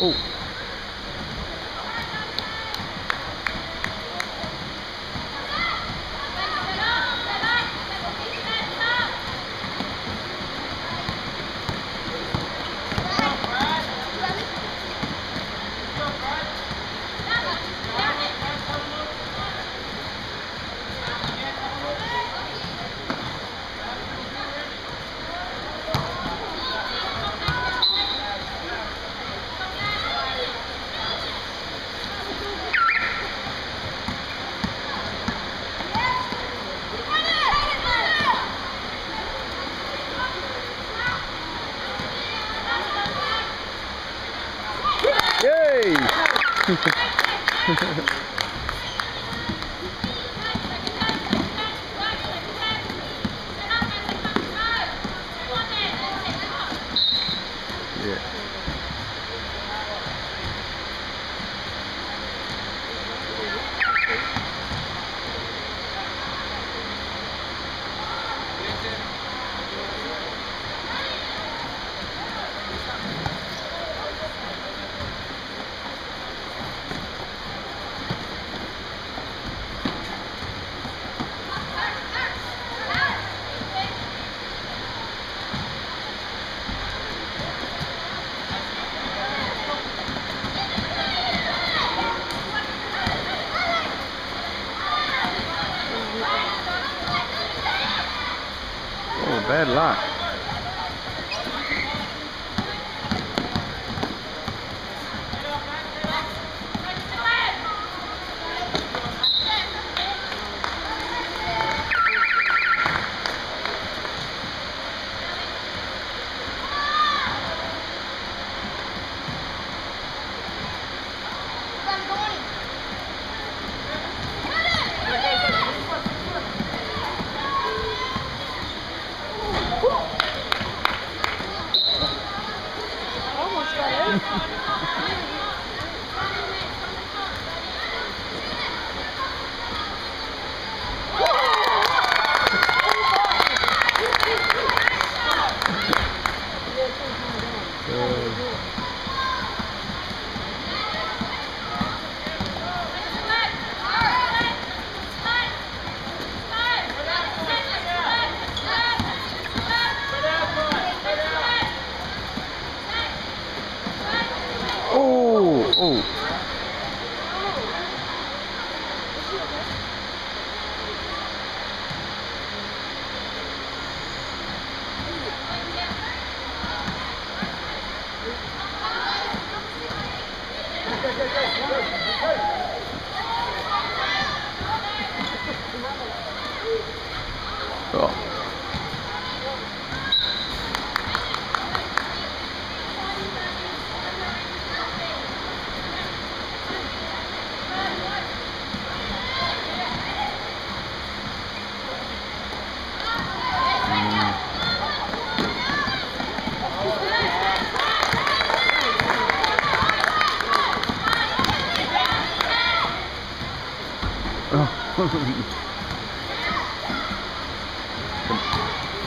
Oh. Bad luck.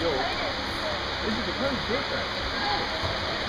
Yo, this is a pretty good thing.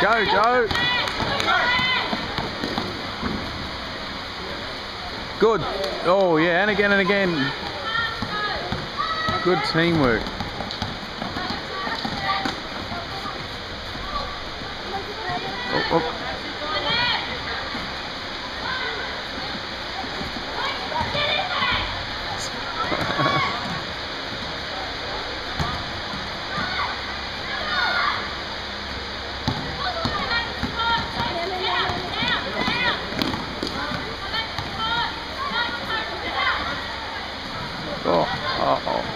Go, Joe. Good. Oh, yeah, and again and again. Good teamwork. Oh, oh.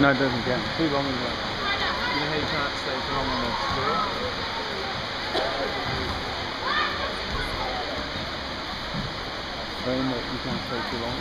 No, it doesn't count. Too long in the way. You know how you can't stay too long in the square? Saying that you can't stay too long.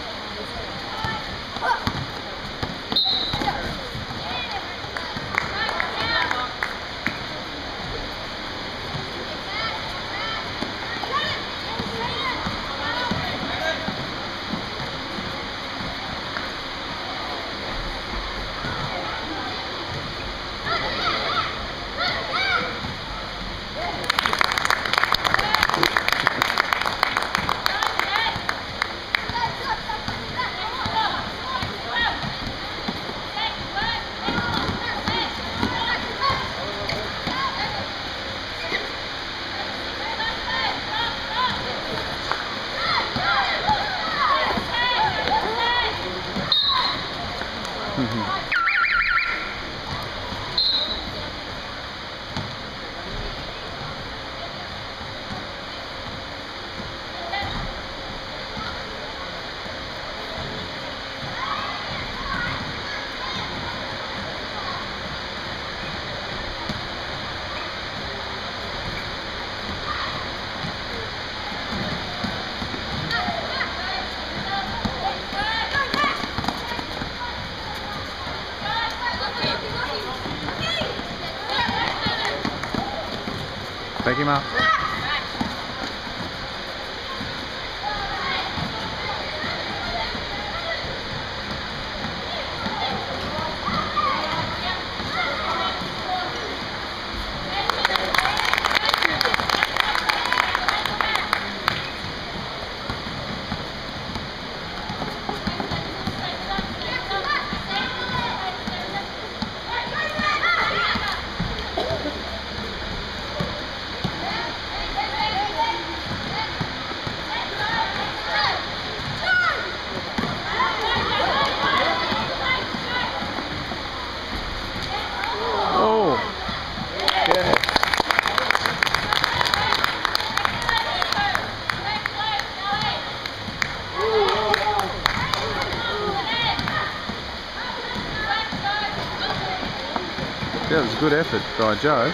Take him out. That was a good effort by Joe.